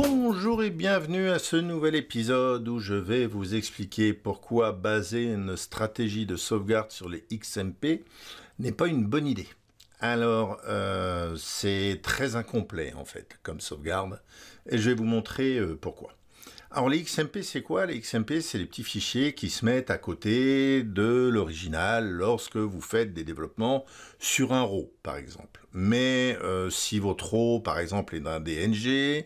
Bonjour et bienvenue à ce nouvel épisode où je vais vous expliquer pourquoi baser une stratégie de sauvegarde sur les XMP n'est pas une bonne idée. Alors, c'est très incomplet en fait comme sauvegarde et je vais vous montrer pourquoi. Alors les XMP c'est quoi? Les XMP c'est les petits fichiers qui se mettent à côté de l'original lorsque vous faites des développements sur un RAW par exemple. Mais si votre RAW par exemple est d'un DNG,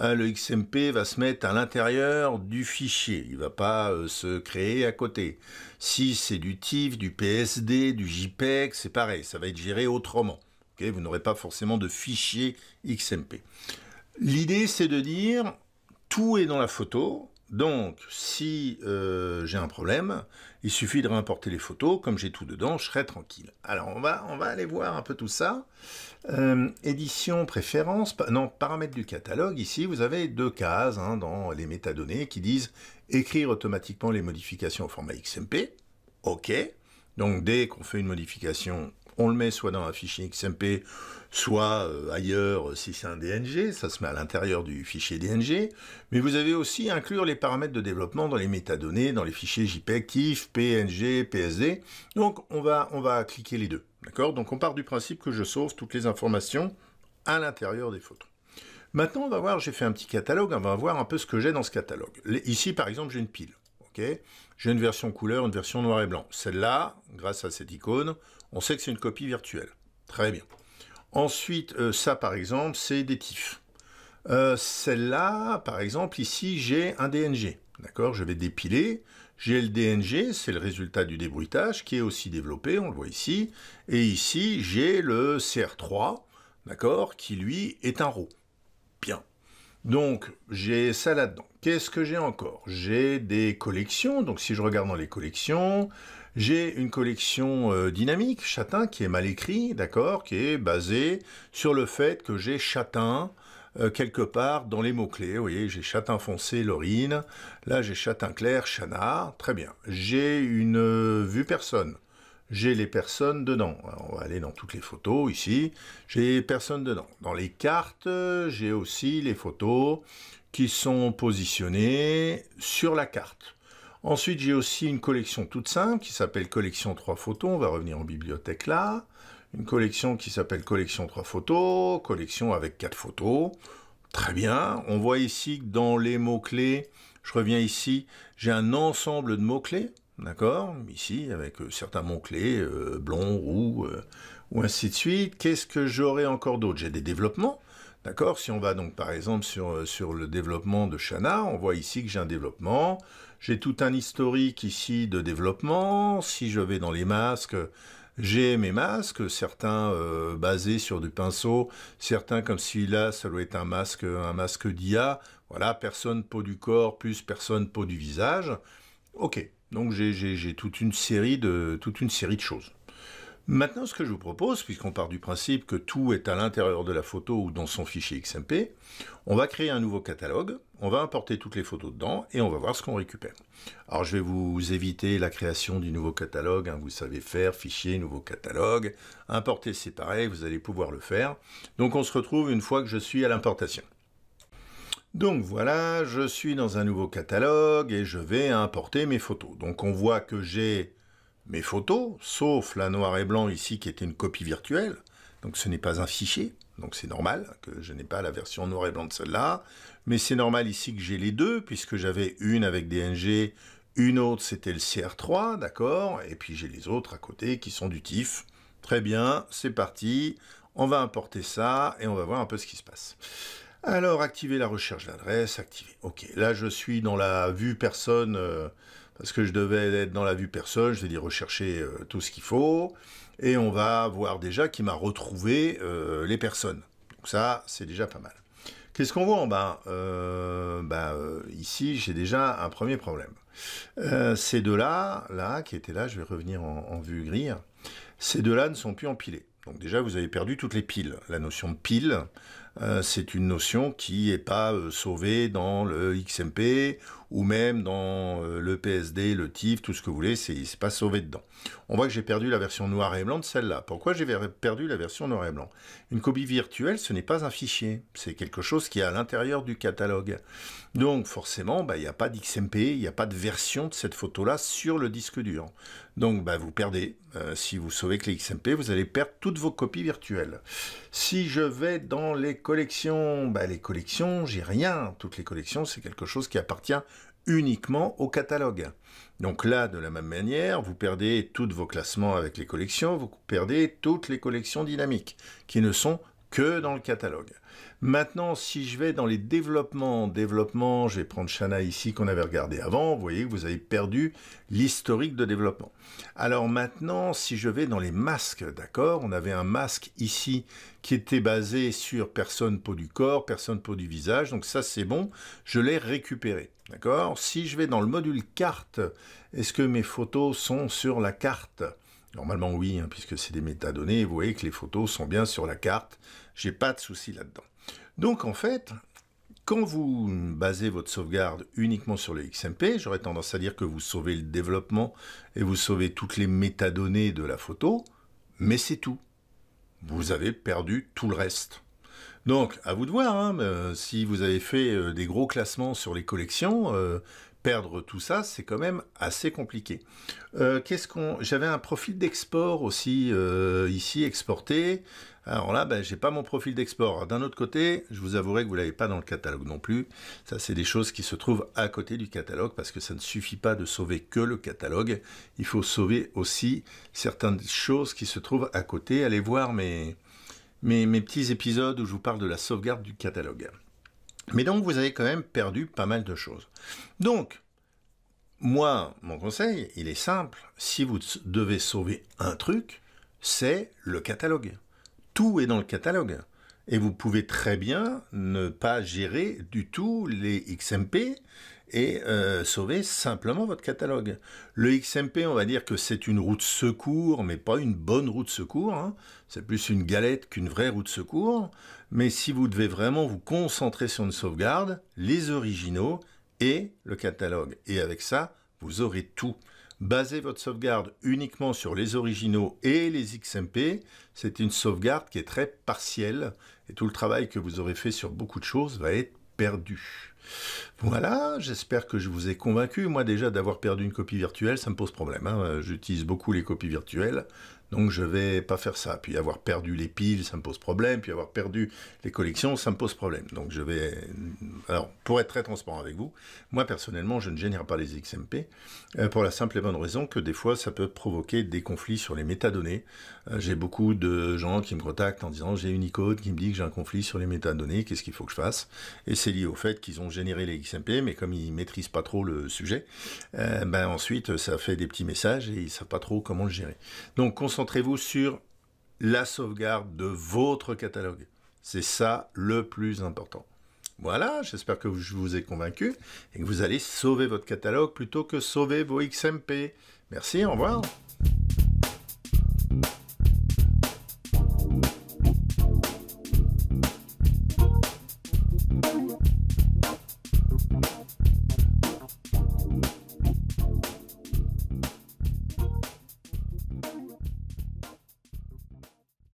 le XMP va se mettre à l'intérieur du fichier, il ne va pas se créer à côté. Si c'est du TIFF, du PSD, du JPEG, c'est pareil, ça va être géré autrement. Okay, vous n'aurez pas forcément de fichier XMP. L'idée c'est de dire, tout est dans la photo, donc si j'ai un problème, il suffit de réimporter les photos, comme j'ai tout dedans, je serai tranquille. Alors on va aller voir un peu tout ça. Édition, préférence, non, paramètres du catalogue, ici vous avez deux cases hein, dans les métadonnées qui disent écrire automatiquement les modifications au format XMP, ok, donc dès qu'on fait une modification, on le met soit dans un fichier XMP, soit ailleurs si c'est un DNG, ça se met à l'intérieur du fichier DNG, mais vous avez aussi inclure les paramètres de développement dans les métadonnées, dans les fichiers JPEG, TIFF, PNG, PSD, donc on va cliquer les deux, d'accord? Donc on part du principe que je sauve toutes les informations à l'intérieur des photos. Maintenant on va voir, j'ai fait un petit catalogue, on va voir un peu ce que j'ai dans ce catalogue. Ici par exemple j'ai une pile. Okay. J'ai une version couleur, une version noir et blanc. Celle-là, grâce à cette icône, on sait que c'est une copie virtuelle. Très bien. Ensuite, ça par exemple, c'est des TIFF. Celle-là, par exemple, ici, j'ai un DNG. D'accord, je vais dépiler. J'ai le DNG, c'est le résultat du débruitage, qui est aussi développé, on le voit ici. Et ici, j'ai le CR3, d'accord, qui lui est un RAW. Bien. Donc, j'ai ça là-dedans. Qu'est-ce que j'ai encore? J'ai des collections. Donc, si je regarde dans les collections, j'ai une collection dynamique, Châtain, qui est mal écrit, d'accord, qui est basée sur le fait que j'ai Châtain quelque part dans les mots-clés. Vous voyez, j'ai Châtain foncé, Laurine. Là, j'ai Châtain clair, Chana. Très bien. J'ai une vue personne. J'ai les personnes dedans. Alors, on va aller dans toutes les photos ici. J'ai les personnes dedans. Dans les cartes, j'ai aussi les photos qui sont positionnées sur la carte. Ensuite, j'ai aussi une collection toute simple qui s'appelle Collection 3 photos. On va revenir en bibliothèque là. Une collection qui s'appelle Collection 3 photos. Collection avec 4 photos. Très bien. On voit ici que dans les mots-clés, je reviens ici, j'ai un ensemble de mots-clés. D'accord, ici, avec certains mots-clés, blond, roux, ou ainsi de suite. Qu'est-ce que j'aurai encore d'autre? J'ai des développements, d'accord? Si on va donc, par exemple, sur le développement de Chana, on voit ici que j'ai un développement. J'ai tout un historique ici de développement. Si je vais dans les masques, j'ai mes masques, certains basés sur du pinceau, certains comme celui-là, ça doit être un masque d'IA. Voilà, personne peau du corps plus personne peau du visage. Ok. Donc j'ai toute une série de choses. Maintenant, ce que je vous propose, puisqu'on part du principe que tout est à l'intérieur de la photo ou dans son fichier XMP, on va créer un nouveau catalogue, on va importer toutes les photos dedans et on va voir ce qu'on récupère. Alors je vais vous éviter la création du nouveau catalogue, hein, vous savez faire, fichier, nouveau catalogue, importer c'est pareil, vous allez pouvoir le faire. Donc on se retrouve une fois que je suis à l'importation. Donc voilà, je suis dans un nouveau catalogue et je vais importer mes photos. Donc on voit que j'ai mes photos, sauf la noir et blanc ici qui était une copie virtuelle. Donc ce n'est pas un fichier, donc c'est normal que je n'ai pas la version noir et blanc de celle-là. Mais c'est normal ici que j'ai les deux, puisque j'avais une avec DNG, une autre c'était le CR3, d'accord? Et puis j'ai les autres à côté qui sont du TIFF. Très bien, c'est parti, on va importer ça et on va voir un peu ce qui se passe. Alors, activer la recherche d'adresse, activer. Ok, là je suis dans la vue personne, parce que je devais être dans la vue personne, je vais dire rechercher tout ce qu'il faut, et on va voir déjà qu'il m'a retrouvé les personnes. Donc ça, c'est déjà pas mal. Qu'est-ce qu'on voit en bas? Ici, j'ai déjà un premier problème. Ces deux-là, là, qui étaient là, je vais revenir en vue grille, ces deux-là ne sont plus empilés. Donc déjà, vous avez perdu toutes les piles. La notion de pile, c'est une notion qui n'est pas sauvée dans le XMP ou même dans le PSD, le TIFF, tout ce que vous voulez, c'est pas sauvé dedans. On voit que j'ai perdu la version noir et blanc de celle-là. Pourquoi j'ai perdu la version noir et blanc? Une copie virtuelle, ce n'est pas un fichier, c'est quelque chose qui est à l'intérieur du catalogue. Donc forcément, il n'y a pas d'XMP, il n'y a pas de version de cette photo-là sur le disque dur. Donc vous perdez. Si vous sauvez que les XMP, vous allez perdre toutes vos copies virtuelles. Si je vais dans les collections, les collections, j'ai rien. Toutes les collections, c'est quelque chose qui appartient uniquement au catalogue. Donc là, de la même manière, vous perdez tous vos classements avec les collections, vous perdez toutes les collections dynamiques qui ne sont que dans le catalogue. Maintenant, si je vais dans les développements, je vais prendre Shana ici qu'on avait regardé avant, vous voyez que vous avez perdu l'historique de développement. Alors maintenant, si je vais dans les masques, d'accord, on avait un masque ici qui était basé sur personne peau du corps, personne peau du visage, donc ça c'est bon, je l'ai récupéré, d'accord. Si je vais dans le module carte, est-ce que mes photos sont sur la carte ? Normalement oui, hein, puisque c'est des métadonnées, vous voyez que les photos sont bien sur la carte, j'ai pas de souci là-dedans. Donc en fait, quand vous basez votre sauvegarde uniquement sur le XMP, j'aurais tendance à dire que vous sauvez le développement et vous sauvez toutes les métadonnées de la photo, mais c'est tout. Vous avez perdu tout le reste. Donc à vous de voir, si vous avez fait des gros classements sur les collections, perdre tout ça, c'est quand même assez compliqué. J'avais un profil d'export aussi, ici, exporté. Alors là, j'ai pas mon profil d'export. D'un autre côté, je vous avouerai que vous l'avez pas dans le catalogue non plus. Ça, c'est des choses qui se trouvent à côté du catalogue, parce que ça ne suffit pas de sauver que le catalogue. Il faut sauver aussi certaines choses qui se trouvent à côté. Allez voir mes petits épisodes où je vous parle de la sauvegarde du catalogue. Mais donc, vous avez quand même perdu pas mal de choses. Donc, moi, mon conseil, il est simple. Si vous devez sauver un truc, c'est le catalogue. Tout est dans le catalogue. Et vous pouvez très bien ne pas gérer du tout les XMP et sauver simplement votre catalogue. Le XMP, on va dire que c'est une roue de secours, mais pas une bonne roue de secours. C'est plus une galette qu'une vraie roue de secours. Mais si vous devez vraiment vous concentrer sur une sauvegarde, les originaux et le catalogue. Et avec ça, vous aurez tout. Basez votre sauvegarde uniquement sur les originaux et les XMP, c'est une sauvegarde qui est très partielle. Et tout le travail que vous aurez fait sur beaucoup de choses va être perdu. Voilà, j'espère que je vous ai convaincu. Moi déjà, d'avoir perdu une copie virtuelle, ça me pose problème. J'utilise beaucoup les copies virtuelles, donc je vais pas faire ça. Puis avoir perdu les piles, ça me pose problème. Puis avoir perdu les collections, ça me pose problème. Donc je vais... Alors, pour être très transparent avec vous, moi personnellement, je ne génère pas les XMP, pour la simple et bonne raison que des fois, ça peut provoquer des conflits sur les métadonnées. J'ai beaucoup de gens qui me contactent en disant « j'ai une icône qui me dit que j'ai un conflit sur les métadonnées, qu'est-ce qu'il faut que je fasse ?» Et c'est lié au fait qu'ils ont générer les XMP, mais comme ils maîtrisent pas trop le sujet, ensuite ça fait des petits messages et ils savent pas trop comment le gérer. Donc concentrez-vous sur la sauvegarde de votre catalogue. C'est ça le plus important. Voilà, j'espère que je vous ai convaincu et que vous allez sauver votre catalogue plutôt que sauver vos XMP. Merci, au revoir.